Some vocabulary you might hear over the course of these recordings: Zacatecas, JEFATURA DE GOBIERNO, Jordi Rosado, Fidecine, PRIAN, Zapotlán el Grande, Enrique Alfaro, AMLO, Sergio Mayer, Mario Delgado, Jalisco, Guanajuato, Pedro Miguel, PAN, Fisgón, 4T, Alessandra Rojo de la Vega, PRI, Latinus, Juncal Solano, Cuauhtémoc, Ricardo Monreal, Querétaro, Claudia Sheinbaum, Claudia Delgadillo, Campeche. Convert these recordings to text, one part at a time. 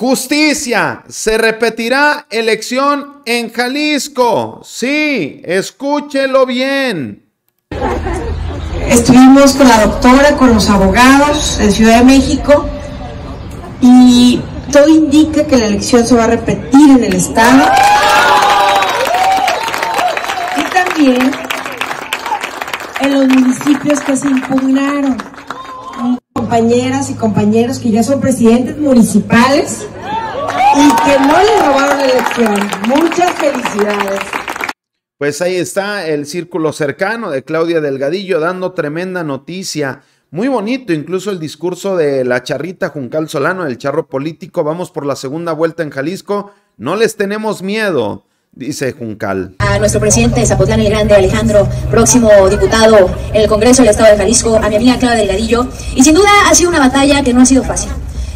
Justicia, se repetirá elección en Jalisco. Sí, escúchelo bien. Estuvimos con la doctora, con los abogados en Ciudad de México y todo indica que la elección se va a repetir en el estado. Y también en los municipios que se impugnaron. Compañeras y compañeros que ya son presidentes municipales y que no les robaron la elección. Muchas felicidades. Pues ahí está el círculo cercano de Claudia Delgadillo dando tremenda noticia. Muy bonito incluso el discurso de la charrita Juncal Solano, el charro político. Vamos por la segunda vuelta en Jalisco. No les tenemos miedo, dice Juncal. A nuestro presidente Zapotlán el Grande, Alejandro, próximo diputado en el Congreso del Estado de Jalisco, a mi amiga Claudia Delgadillo, y sin duda ha sido una batalla que no ha sido fácil.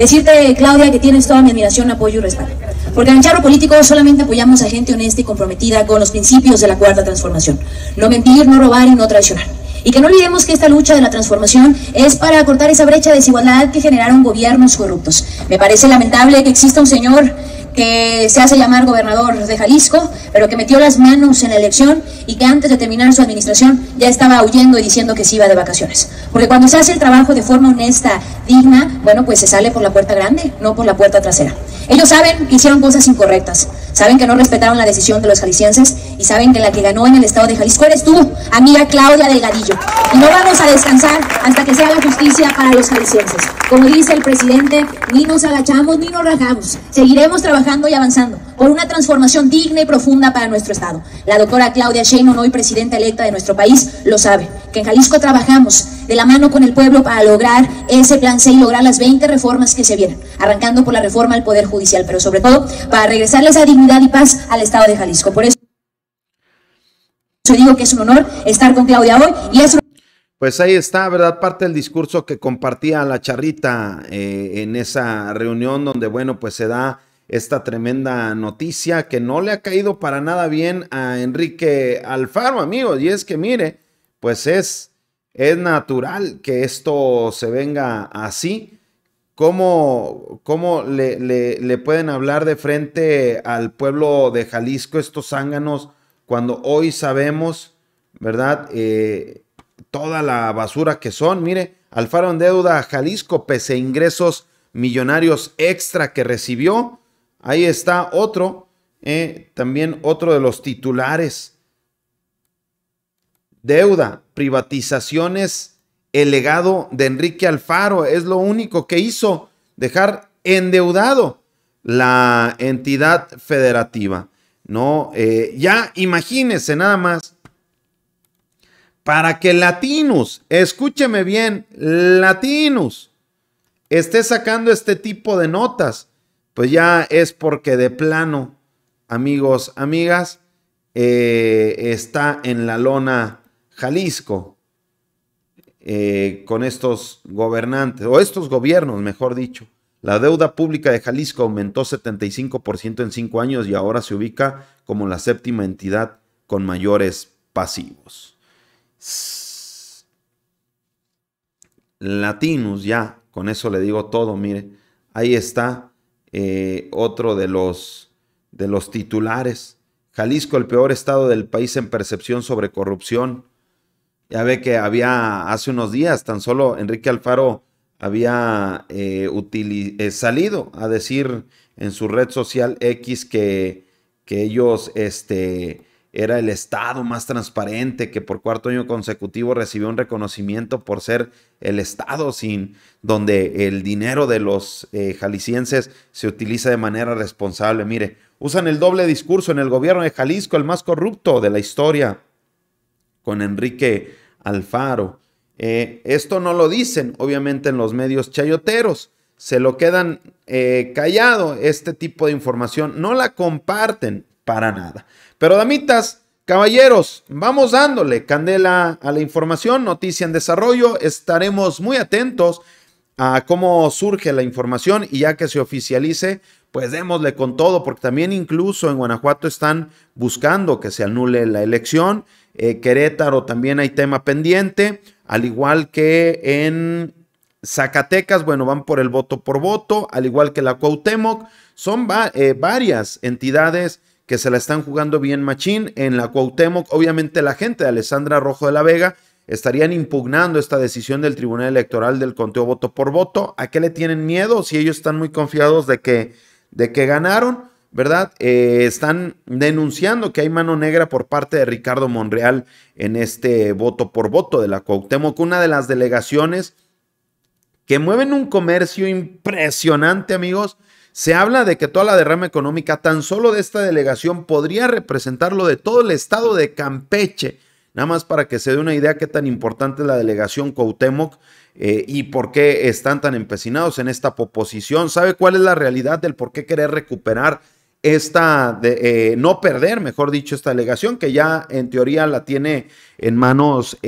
Decirte, Claudia, que tienes toda mi admiración, apoyo y respaldo, porque en el charro político solamente apoyamos a gente honesta y comprometida con los principios de la Cuarta Transformación: no mentir, no robar y no traicionar. Y que no olvidemos que esta lucha de la transformación es para cortar esa brecha de desigualdad que generaron gobiernos corruptos. Me parece lamentable que exista un señor que se hace llamar gobernador de Jalisco, pero que metió las manos en la elección y que antes de terminar su administración ya estaba huyendo y diciendo que se iba de vacaciones. Porque cuando se hace el trabajo de forma honesta, digna, bueno, pues se sale por la puerta grande, no por la puerta trasera. Ellos saben que hicieron cosas incorrectas, saben que no respetaron la decisión de los jaliscienses y saben que la que ganó en el estado de Jalisco eres tú, amiga Claudia Delgadillo. Y no vamos a descansar hasta que se haga justicia para los jaliscienses. Como dice el presidente, ni nos agachamos ni nos rajamos. Seguiremos trabajando y avanzando por una transformación digna y profunda para nuestro estado. La doctora Claudia Sheinbaum, hoy presidenta electa de nuestro país, lo sabe, que en Jalisco trabajamos de la mano con el pueblo para lograr ese plan C y lograr las 20 reformas que se vienen, arrancando por la reforma al Poder Judicial, pero sobre todo para regresarle esa dignidad y paz al estado de Jalisco. Por eso yo digo que es un honor estar con Claudia hoy y es un... Pues ahí está, ¿verdad? Parte del discurso que compartía la charrita en esa reunión donde, bueno, pues se da esta tremenda noticia que no le ha caído para nada bien a Enrique Alfaro, amigos. Y es que, mire, pues es natural que esto se venga así. ¿Cómo le pueden hablar de frente al pueblo de Jalisco estos zánganos cuando hoy sabemos, ¿verdad?, toda la basura que son? Mire, Alfaro endeuda a Jalisco pese a ingresos millonarios extra que recibió. Ahí está otro, también otro de los titulares. Deuda, privatizaciones, el legado de Enrique Alfaro es lo único que hizo, dejar endeudado la entidad federativa. No, ya imagínense nada más. Para que Latinus, escúcheme bien, Latinus esté sacando este tipo de notas, pues ya es porque de plano, amigos, amigas, está en la lona Jalisco con estos gobernantes, o estos gobiernos, mejor dicho. La deuda pública de Jalisco aumentó 75% en 5 años y ahora se ubica como la 7ª entidad con mayores pasivos. Latinus, ya con eso le digo todo. Mire, ahí está otro de los titulares. Jalisco, el peor estado del país en percepción sobre corrupción. Ya ve que había hace unos días, tan solo Enrique Alfaro había salido a decir en su red social X que ellos era el estado más transparente, que por 4º año consecutivo recibió un reconocimiento por ser el estado donde el dinero de los jaliscienses se utiliza de manera responsable. Mire, usan el doble discurso en el gobierno de Jalisco, el más corrupto de la historia, con Enrique Alfaro. Esto no lo dicen, obviamente, en los medios chayoteros. Se lo quedan callado este tipo de información. No la comparten para nada. Pero damitas, caballeros, vamos dándole candela a la información, noticia en desarrollo. Estaremos muy atentos a cómo surge la información y ya que se oficialice, pues démosle con todo, porque también incluso en Guanajuato están buscando que se anule la elección. Querétaro también hay tema pendiente, al igual que en Zacatecas, bueno, van por el voto por voto, al igual que la Cuauhtémoc. Son varias entidades que se la están jugando bien machín. En la Cuauhtémoc, obviamente la gente de Alessandra Rojo de la Vega estarían impugnando esta decisión del Tribunal Electoral del conteo voto por voto. ¿A qué le tienen miedo? Si ellos están muy confiados de que ganaron, ¿verdad? Están denunciando que hay mano negra por parte de Ricardo Monreal en este voto por voto de la Cuauhtémoc, una de las delegaciones que mueven un comercio impresionante, amigos. Se habla de que toda la derrama económica tan solo de esta delegación podría representar lo de todo el estado de Campeche. Nada más para que se dé una idea qué tan importante es la delegación Cuauhtémoc y por qué están tan empecinados en esta oposición. ¿Sabe cuál es la realidad del por qué querer recuperar esta, no perder, mejor dicho, esta delegación que ya en teoría la tiene en manos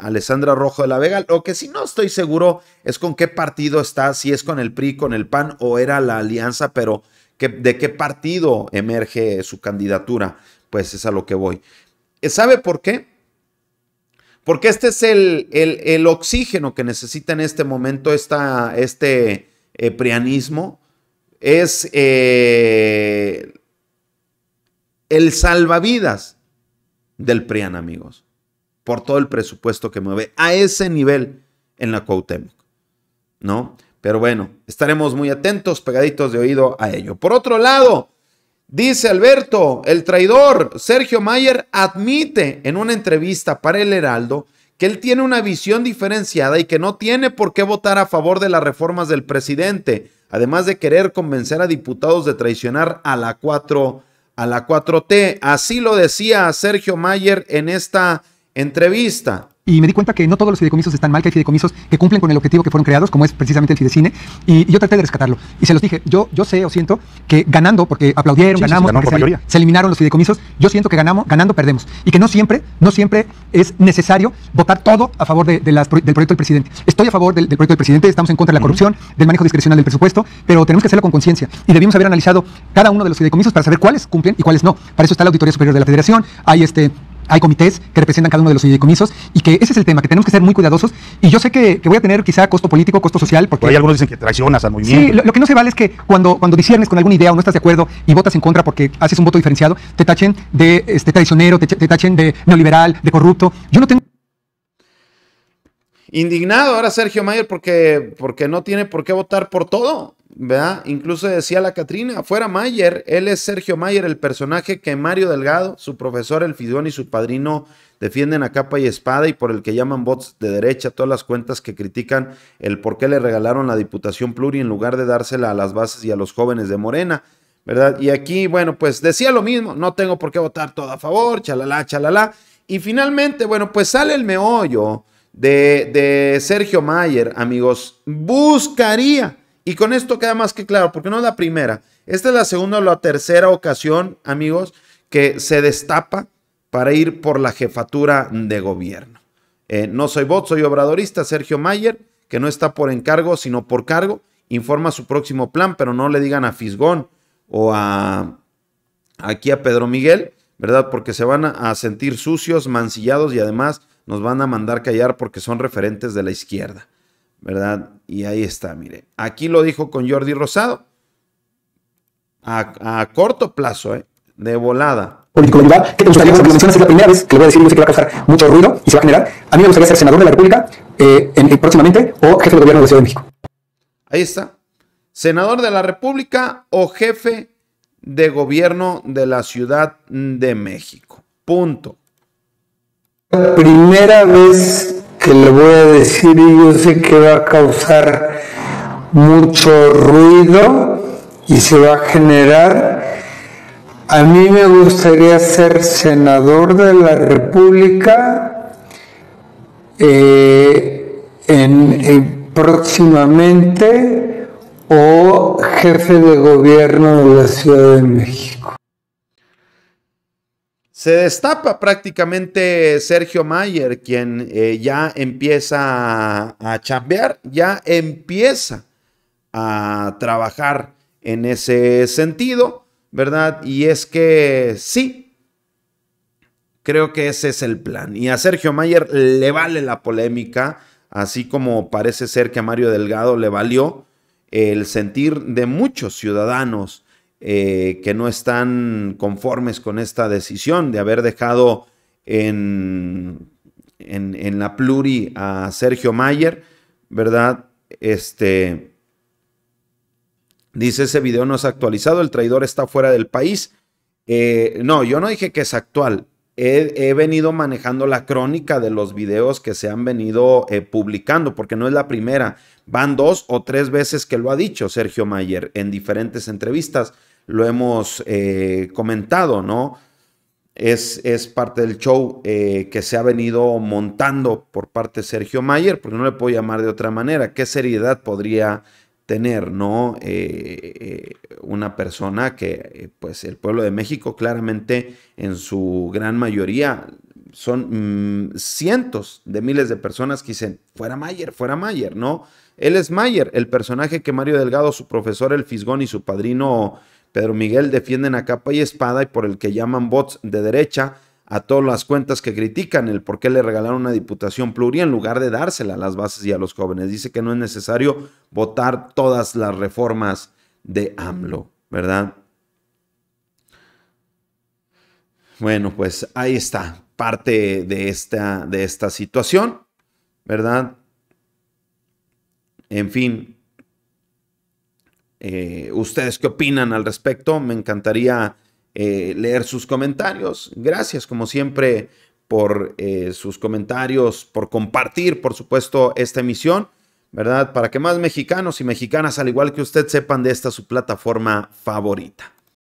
Alessandra Rojo de la Vega? Lo que sí no estoy seguro es con qué partido está, si es con el PRI, con el PAN o era la alianza, pero de qué partido emerge su candidatura, pues es a lo que voy. ¿Sabe por qué? Porque este es el oxígeno que necesita en este momento este prianismo. Es el salvavidas del PRIAN, amigos, por todo el presupuesto que mueve a ese nivel en la Cuauhtémoc, ¿no? Pero bueno, estaremos muy atentos, pegaditos de oído a ello. Por otro lado, dice Alberto, el traidor, Sergio Mayer admite en una entrevista para El Heraldo que él tiene una visión diferenciada y que no tiene por qué votar a favor de las reformas del presidente, además de querer convencer a diputados de traicionar a la 4T. Así lo decía Sergio Mayer en esta entrevista. Y me di cuenta que no todos los fideicomisos están mal, que hay fideicomisos que cumplen con el objetivo que fueron creados, como es precisamente el Fidecine, y yo traté de rescatarlo. Y se los dije, yo sé o siento que ganando, porque aplaudieron, sí, ganamos, sí, porque se eliminaron los fideicomisos, yo siento que ganando perdemos. Y que no siempre es necesario votar todo a favor del proyecto del presidente. Estoy a favor del proyecto del presidente, estamos en contra de la corrupción, del manejo discrecional del presupuesto, pero tenemos que hacerlo con conciencia. Y debimos haber analizado cada uno de los fideicomisos para saber cuáles cumplen y cuáles no. Para eso está la Auditoría Superior de la Federación, hay comités que representan cada uno de los fideicomisos, y que ese es el tema, que tenemos que ser muy cuidadosos. Y yo sé que voy a tener quizá costo político, costo social, porque hay algunos dicen que traicionas al movimiento. Sí, lo que no se vale es que cuando disiernes con alguna idea o no estás de acuerdo y votas en contra porque haces un voto diferenciado, te tachen de traicionero, te tachen de neoliberal, de corrupto. Yo no tengo... Indignado ahora Sergio Mayer porque no tiene por qué votar por todo, ¿verdad? Incluso decía la Catrina, fuera Mayer, él es Sergio Mayer, el personaje que Mario Delgado, su profesor, el Fisgón y su padrino defienden a capa y espada, y por el que llaman bots de derecha todas las cuentas que critican el por qué le regalaron la diputación pluri en lugar de dársela a las bases y a los jóvenes de Morena, ¿verdad? Y aquí, bueno, pues decía lo mismo, no tengo por qué votar todo a favor, chalala, chalala. Y finalmente, bueno, pues sale el meollo de Sergio Mayer, amigos. Buscaría, y con esto queda más que claro, porque no es la primera, esta es la segunda o la tercera ocasión, amigos, que se destapa para ir por la jefatura de gobierno. No soy bot, soy obradorista. Sergio Mayer, que no está por encargo sino por cargo, informa su próximo plan, pero no le digan a Fisgón o a Pedro Miguel, ¿verdad? Porque se van a sentir sucios, mancillados, y además nos van a mandar callar porque son referentes de la izquierda, ¿verdad? Y ahí está, mire. Aquí lo dijo con Jordi Rosado. A corto plazo, de volada. Político rival, ¿qué te gustaría? Porque lo mencionas, es la primera vez que le voy a decir, yo sé que va a causar mucho ruido y se va a generar. A mí me gustaría ser senador de la República próximamente, o jefe de gobierno de la Ciudad de México. Ahí está. Senador de la República o jefe de gobierno de la Ciudad de México. Punto. La primera vez que le voy a decir, y yo sé que va a causar mucho ruido y se va a generar, a mí me gustaría ser senador de la República próximamente, o jefe de gobierno de la Ciudad de México. Se destapa prácticamente Sergio Mayer, quien ya empieza a chambear, ya empieza a trabajar en ese sentido, ¿verdad? Y es que sí, creo que ese es el plan. Y a Sergio Mayer le vale la polémica, así como parece ser que a Mario Delgado le valió el sentir de muchos ciudadanos que no están conformes con esta decisión de haber dejado en la pluri a Sergio Mayer, ¿verdad? Dice, ese video no es actualizado, el traidor está fuera del país. No, yo no dije que es actual. He venido manejando la crónica de los videos que se han venido publicando, porque no es la primera. Van 2 o 3 veces que lo ha dicho Sergio Mayer en diferentes entrevistas. Lo hemos comentado, ¿no? Es parte del show que se ha venido montando por parte de Sergio Mayer, porque no le puedo llamar de otra manera. ¿Qué seriedad podría tener, ¿no? Una persona que, pues, el pueblo de México claramente en su gran mayoría son cientos de miles de personas que dicen, fuera Mayer, ¿no? Él es Mayer, el personaje que Mario Delgado, su profesor el Fisgón y su padrino Pedro Miguel defienden a capa y espada y por el que llaman bots de derecha a todas las cuentas que critican el por qué le regalaron una diputación pluria en lugar de dársela a las bases y a los jóvenes. Dice que no es necesario votar todas las reformas de AMLO, ¿verdad? Bueno, pues ahí está parte de esta situación, ¿verdad? En fin, ¿ustedes qué opinan al respecto? Me encantaría leer sus comentarios. Gracias como siempre por sus comentarios, por compartir por supuesto esta emisión, ¿verdad? Para que más mexicanos y mexicanas al igual que usted sepan de esta su plataforma favorita.